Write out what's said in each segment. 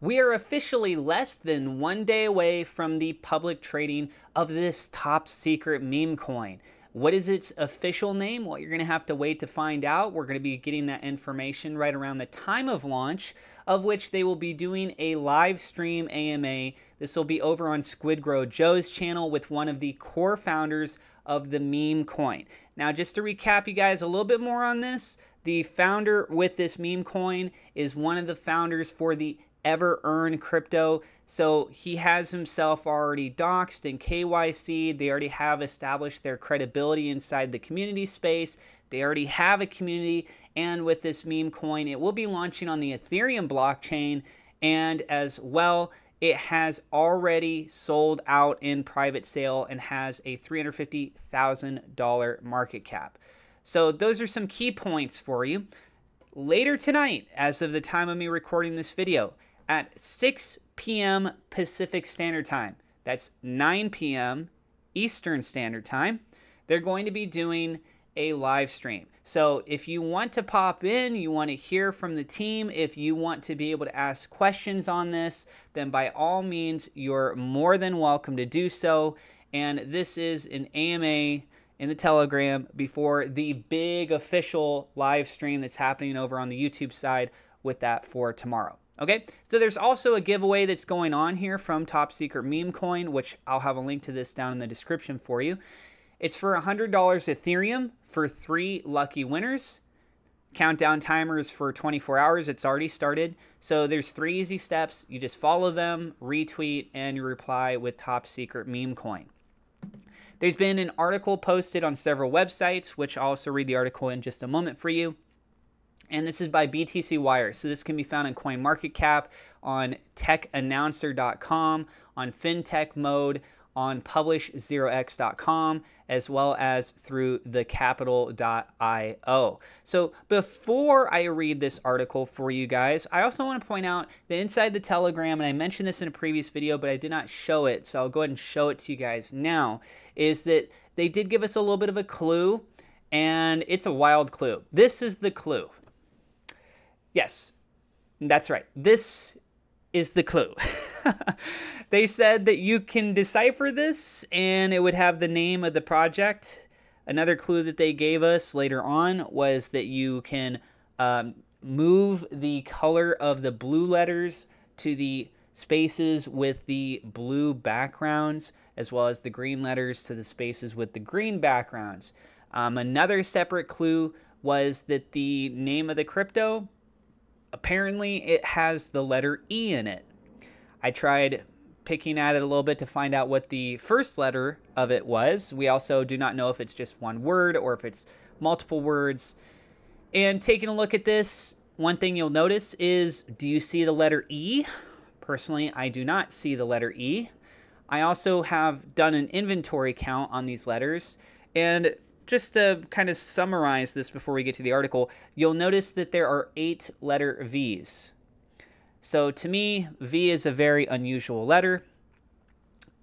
We are officially less than 1 day away from the public trading of this top secret meme coin. What is its official name? Well, you're going to have to wait to find out. We're going to be getting that information right around the time of launch, of which they will be doing a live stream AMA. This will be over on Squidgrow Joe's channel with one of the core founders of the meme coin. Now, just to recap you guys a little bit more on this, the founder with this meme coin is one of the founders for the Ever Earn crypto. So he has himself already doxed and KYC'd. They already have established their credibility inside the community space. They already have a community. And with this meme coin, it will be launching on the Ethereum blockchain. And as well, it has already sold out in private sale and has a $350,000 market cap. So those are some key points for you. Later tonight, as of the time of me recording this video, at 6 p.m. Pacific Standard Time, that's 9 p.m. Eastern Standard Time, they're going to be doing a live stream. So if you want to pop in, you want to hear from the team, if you want to be able to ask questions on this, then by all means, you're more than welcome to do so. And this is an AMA in the Telegram before the big official live stream that's happening over on the YouTube side with that for tomorrow. Okay, so there's also a giveaway that's going on here from Top Secret Meme Coin, which I'll have a link to this down in the description for you. It's for $100 Ethereum for 3 lucky winners. Countdown timer is for 24 hours. It's already started. So there's 3 easy steps. You just follow them, retweet, and you reply with Top Secret Meme Coin. There's been an article posted on several websites, which I'll also read the article in just a moment for you. And this is by BTC Wire. So this can be found on CoinMarketCap, on techannouncer.com, on fintech mode, on publish0x.com, as well as through thecapital.io. So before I read this article for you guys, I also want to point out that inside the Telegram, and I mentioned this in a previous video, but I did not show it, so I'll go ahead and show it to you guys now, is that they did give us a little bit of a clue, and it's a wild clue. This is the clue. Yes, that's right. This is the clue. They said that you can decipher this and it would have the name of the project. Another clue that they gave us later on was that you can move the color of the blue letters to the spaces with the blue backgrounds, as well as the green letters to the spaces with the green backgrounds. Another separate clue was that the name of the crypto, apparently it has the letter E in it. I tried picking at it a little bit to find out what the first letter of it was. We also do not know if it's just one word or if it's multiple words. And taking a look at this, one thing you'll notice is, do you see the letter E? Personally, I do not see the letter E. I also have done an inventory count on these letters. And just to kind of summarize this before we get to the article, you'll notice that there are 8 letter Vs. So to me, V is a very unusual letter,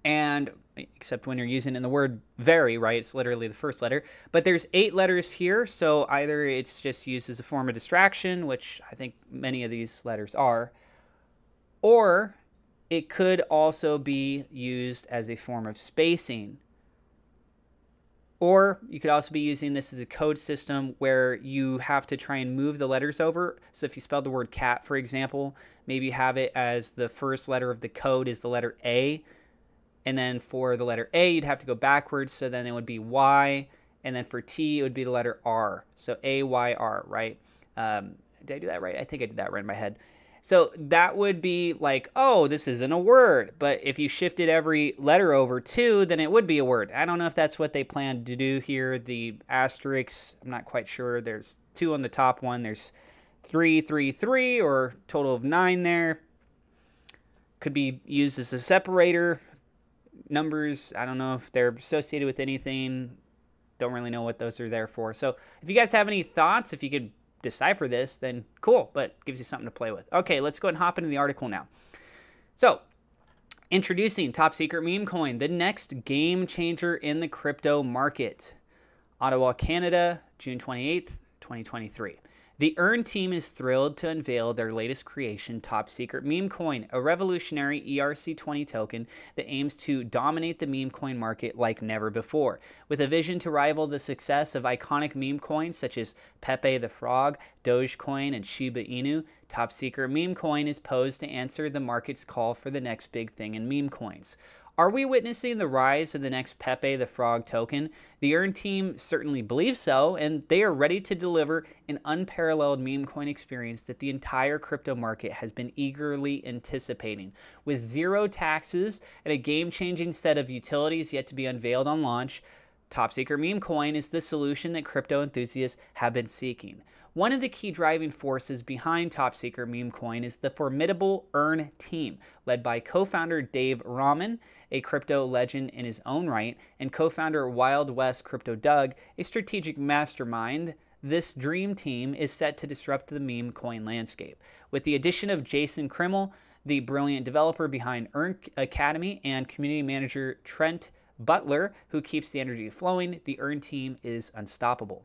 and except when you're using it in the word very, right? It's literally the first letter, but there's 8 letters here. So either it's just used as a form of distraction, which I think many of these letters are, or it could also be used as a form of spacing. Or you could also be using this as a code system where you have to try and move the letters over. So if you spelled the word cat, for example, maybe have it as the first letter of the code is the letter A. And then for the letter A, you'd have to go backwards. So then it would be Y. And then for T, it would be the letter R. So A-Y-R, right? Did I do that right? I think I did that right in my head. So that would be like, oh, this isn't a word. But if you shifted every letter over 2, then it would be a word. I don't know if that's what they planned to do here. The asterisks, I'm not quite sure. There's 2 on the top one. There's 3, 3, 3, or total of 9 there. Could be used as a separator. Numbers, I don't know if they're associated with anything. Don't really know what those are there for. So if you guys have any thoughts, if you could decipher this, then cool, but gives you something to play with. Okay, let's go ahead and hop into the article now. So, introducing Top Secret Meme Coin, the next game changer in the crypto market. Ottawa, Canada, June 28th, 2023. The Earn team is thrilled to unveil their latest creation, Top Secret Meme Coin, a revolutionary ERC20 token that aims to dominate the meme coin market like never before. With a vision to rival the success of iconic meme coins such as Pepe the Frog, Dogecoin, and Shiba Inu, Top Secret Meme Coin is posed to answer the market's call for the next big thing in meme coins. Are we witnessing the rise of the next Pepe the Frog token? The Earn team certainly believes so, and they are ready to deliver an unparalleled meme coin experience that the entire crypto market has been eagerly anticipating. With zero taxes and a game-changing set of utilities yet to be unveiled on launch, Top Secret Meme Coin is the solution that crypto enthusiasts have been seeking. One of the key driving forces behind Top Secret Meme Coin is the formidable Earn team, led by co-founder Dave Rahman, a crypto legend in his own right, and co-founder Wild West Crypto Doug, a strategic mastermind. This dream team is set to disrupt the meme coin landscape. With the addition of Jason Krimmel, the brilliant developer behind Earn Academy, and community manager Trent Butler, who keeps the energy flowing, the Earn team is unstoppable.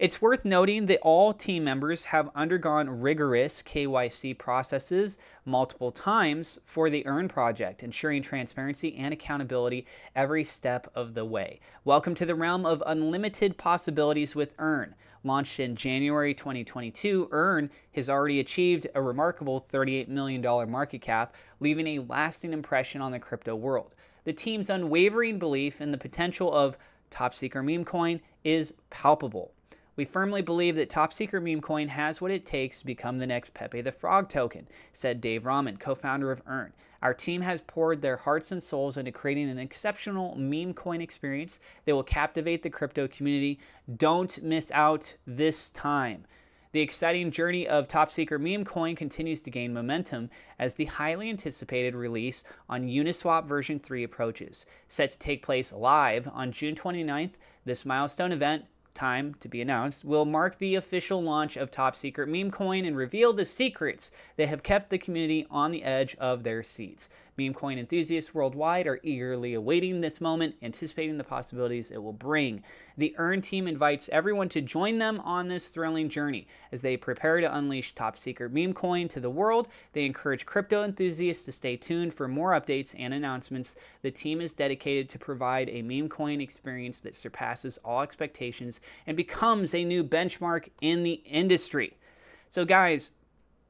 It's worth noting that all team members have undergone rigorous KYC processes multiple times for the Earn project, ensuring transparency and accountability every step of the way. Welcome to the realm of unlimited possibilities with Earn. Launched in January 2022, Earn has already achieved a remarkable $38 million market cap, leaving a lasting impression on the crypto world. The team's unwavering belief in the potential of Top Secret Meme Coin is palpable. We firmly believe that Top Secret Meme Coin has what it takes to become the next Pepe the Frog token, said Dave Rahman, co-founder of Earn. Our team has poured their hearts and souls into creating an exceptional meme coin experience that will captivate the crypto community. Don't miss out this time. The exciting journey of Top Secret Meme Coin continues to gain momentum as the highly anticipated release on Uniswap version 3 approaches. Set to take place live on June 29th, this milestone event, time to be announced, will mark the official launch of Top Secret Meme Coin and reveal the secrets that have kept the community on the edge of their seats. Meme coin enthusiasts worldwide are eagerly awaiting this moment, anticipating the possibilities it will bring. The Earn team invites everyone to join them on this thrilling journey. As they prepare to unleash Top Secret Meme Coin to the world, they encourage crypto enthusiasts to stay tuned for more updates and announcements. The team is dedicated to provide a meme coin experience that surpasses all expectations and becomes a new benchmark in the industry. So guys,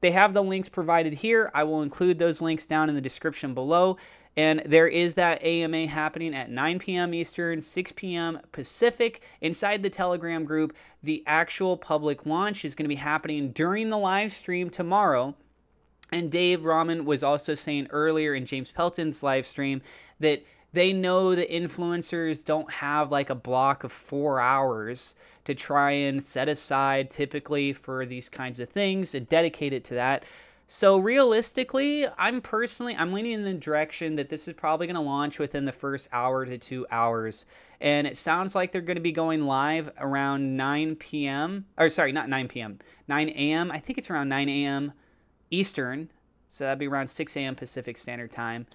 they have the links provided here. I will include those links down in the description below. And there is that AMA happening at 9 p.m. Eastern, 6 p.m. Pacific. Inside the Telegram group, the actual public launch is going to be happening during the live stream tomorrow. And Dave Rahman was also saying earlier in James Pelton's live stream that they know the influencers don't have like a block of 4 hours to try and set aside typically for these kinds of things and dedicate it to that. So realistically, I'm leaning in the direction that this is probably going to launch within the first hour to 2 hours. And it sounds like they're going to be going live around 9 p.m. Or sorry, not 9 p.m., 9 a.m. I think it's around 9 a.m. Eastern. So that'd be around 6 a.m. Pacific Standard Time.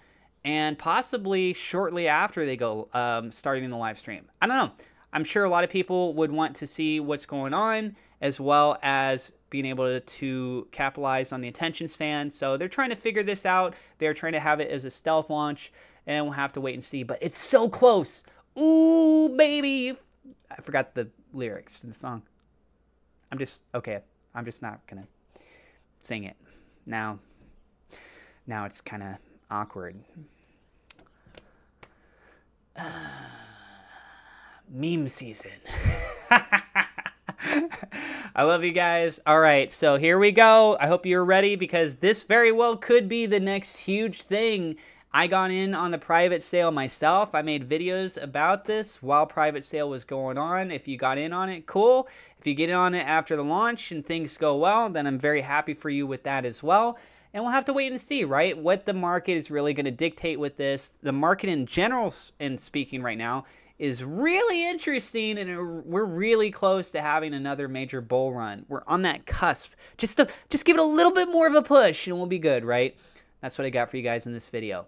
And possibly shortly after they go starting the live stream. I don't know. I'm sure a lot of people would want to see what's going on, as well as being able to capitalize on the attention span. So they're trying to figure this out. They're trying to have it as a stealth launch, and we'll have to wait and see. But it's so close. Ooh, baby. I forgot the lyrics to the song. I'm just not going to sing it. Now it's kind of awkward. Meme season. I love you guys. All right, so here we go. I hope you're ready, because this very well could be the next huge thing. I got in on the private sale myself. I made videos about this while private sale was going on. If you got in on it, cool. If you get in on it after the launch and things go well, then I'm very happy for you with that as well. And we'll have to wait and see, right? What the market is really going to dictate with this. The market in general, and speaking right now, is really interesting, and we're really close to having another major bull run. We're on that cusp. Just give it a little bit more of a push, and we'll be good, right? That's what I got for you guys in this video.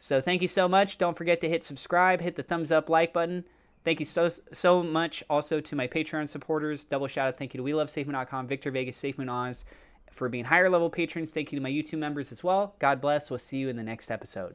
So thank you so much. Don't forget to hit subscribe, hit the thumbs up, like button, Thank you so much also to my Patreon supporters. Double shout out. Thank you to WeLoveSafeMoon.com, Victor Vegas, SafeMoon Oz for being higher level patrons. Thank you to my YouTube members as well. God bless. We'll see you in the next episode.